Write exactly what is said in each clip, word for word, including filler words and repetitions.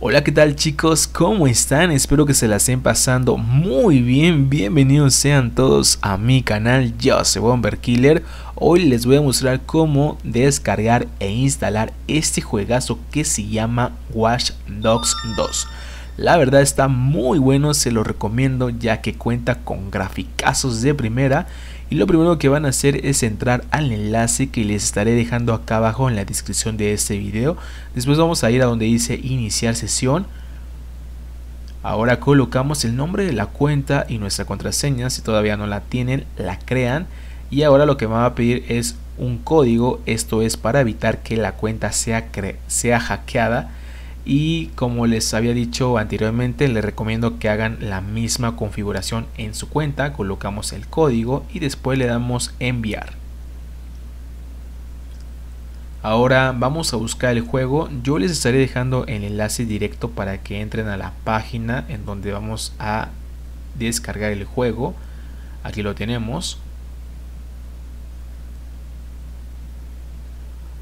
Hola, ¿qué tal chicos? ¿Cómo están? Espero que se la estén pasando muy bien. Bienvenidos sean todos a mi canal. Yo soy BomberKiller. Hoy les voy a mostrar cómo descargar e instalar este juegazo que se llama Watch Dogs dos. La verdad está muy bueno, se lo recomiendo ya que cuenta con graficazos de primera. Y lo primero que van a hacer es entrar al enlace que les estaré dejando acá abajo en la descripción de este video. Después vamos a ir a donde dice iniciar sesión. Ahora colocamos el nombre de la cuenta y nuestra contraseña. Si todavía no la tienen, la crean. Y ahora lo que me va a pedir es un código. Esto es para evitar que la cuenta sea, sea hackeada. Y como les había dicho anteriormente, les recomiendo que hagan la misma configuración en su cuenta. Colocamos el código y después le damos enviar. Ahora vamos a buscar el juego. Yo les estaré dejando el enlace directo para que entren a la página en donde vamos a descargar el juego. Aquí lo tenemos.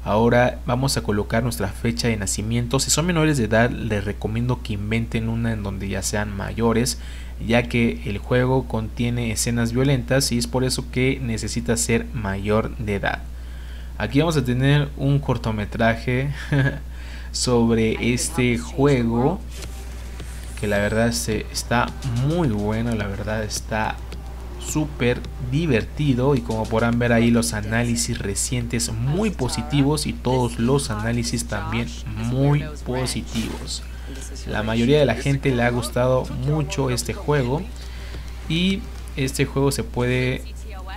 Ahora vamos a colocar nuestra fecha de nacimiento. Si son menores de edad, les recomiendo que inventen una en donde ya sean mayores, ya que el juego contiene escenas violentas y es por eso que necesita ser mayor de edad. Aquí vamos a tener un cortometraje sobre este juego, que la verdad se, está muy bueno, la verdad está súper divertido, y como podrán ver ahí los análisis recientes muy positivos y todos los análisis también muy positivos. La mayoría de la gente le ha gustado mucho este juego, y este juego se puede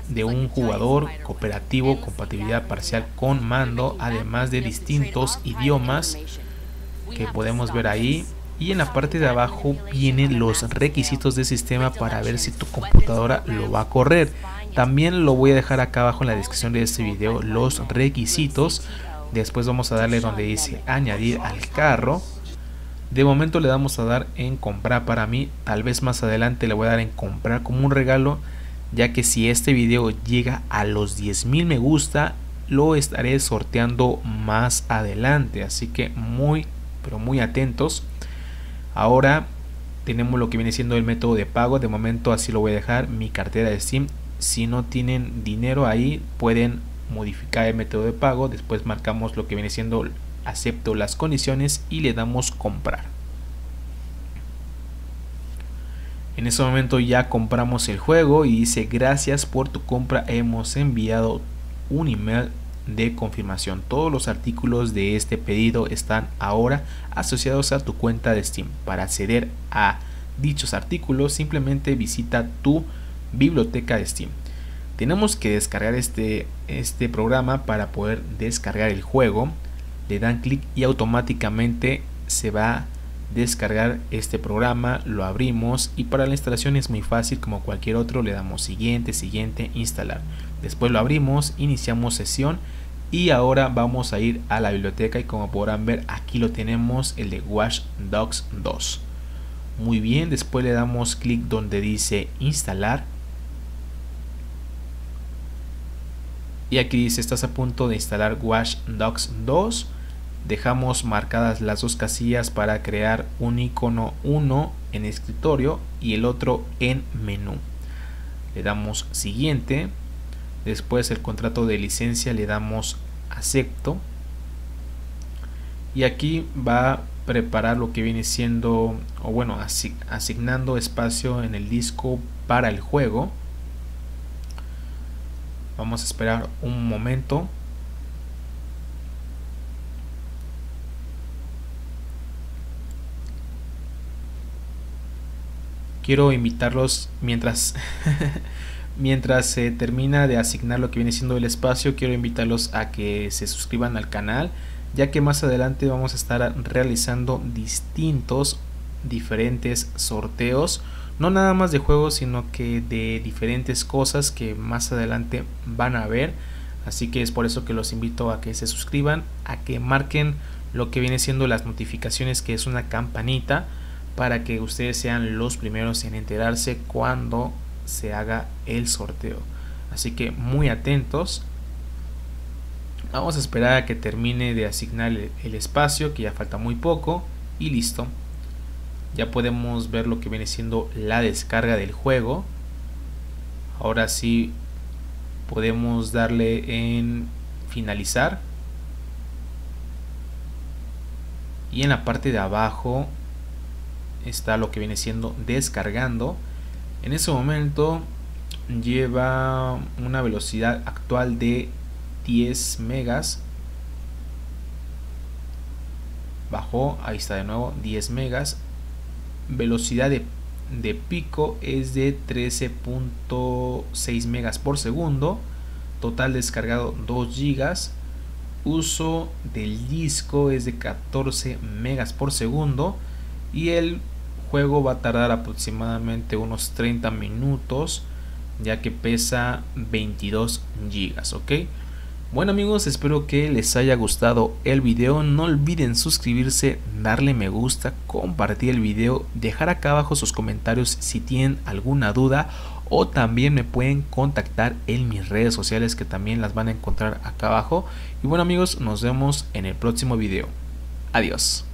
de un jugador cooperativo, compatibilidad parcial con mando, además de distintos idiomas que podemos ver ahí. Y en la parte de abajo vienen los requisitos del sistema para ver si tu computadora lo va a correr. También lo voy a dejar acá abajo en la descripción de este video, los requisitos. Después vamos a darle donde dice añadir al carro. De momento le damos a dar en comprar para mí. Tal vez más adelante le voy a dar en comprar como un regalo, ya que si este video llega a los diez mil me gusta, lo estaré sorteando más adelante. Así que muy, pero muy atentos. Ahora tenemos lo que viene siendo el método de pago. De momento así lo voy a dejar, mi cartera de Steam. Si no tienen dinero ahí, pueden modificar el método de pago. Después marcamos lo que viene siendo acepto las condiciones y le damos comprar. En este momento ya compramos el juego y dice gracias por tu compra, hemos enviado un email de confirmación. Todos los artículos de este pedido están ahora asociados a tu cuenta de Steam. Para acceder a dichos artículos simplemente visita tu biblioteca de Steam. Tenemos que descargar este, este programa para poder descargar el juego. Le dan clic y automáticamente se va a descargar este programa. Lo abrimos y para la instalación es muy fácil, como cualquier otro. Le damos siguiente, siguiente, instalar. Después lo abrimos, iniciamos sesión y ahora vamos a ir a la biblioteca, y como podrán ver aquí lo tenemos, el de Watch Dogs dos. Muy bien, después le damos clic donde dice instalar. Y aquí dice estás a punto de instalar Watch Dogs dos. Dejamos marcadas las dos casillas para crear un icono, uno en escritorio y el otro en menú. Le damos siguiente. Después el contrato de licencia le damos acepto. Y aquí va a preparar lo que viene siendo, o bueno, asignando espacio en el disco para el juego. Vamos a esperar un momento. Quiero invitarlos mientras... Mientras se termina de asignar lo que viene siendo el espacio, quiero invitarlos a que se suscriban al canal, ya que más adelante vamos a estar realizando distintos, diferentes sorteos, no nada más de juegos, sino que de diferentes cosas que más adelante van a ver. Así que es por eso que los invito a que se suscriban, a que marquen lo que viene siendo las notificaciones, que es una campanita, para que ustedes sean los primeros en enterarse cuando se haga el sorteo. Así que muy atentos. Vamos a esperar a que termine de asignar el espacio, que ya falta muy poco. y listo. Ya podemos ver lo que viene siendo la descarga del juego. Ahora sí podemos darle en finalizar. Y en la parte de abajo está lo que viene siendo descargando. En ese momento lleva una velocidad actual de diez megas. Bajó, ahí está de nuevo, diez megas. Velocidad de, de pico es de trece punto seis megas por segundo. Total descargado dos gigas. Uso del disco es de catorce megas por segundo. Y el juego va a tardar aproximadamente unos treinta minutos, ya que pesa veintidós gigas, ¿ok? Bueno amigos, espero que les haya gustado el video. No olviden suscribirse, darle me gusta, compartir el video, dejar acá abajo sus comentarios si tienen alguna duda, o también me pueden contactar en mis redes sociales que también las van a encontrar acá abajo. Y bueno amigos, nos vemos en el próximo video. Adiós.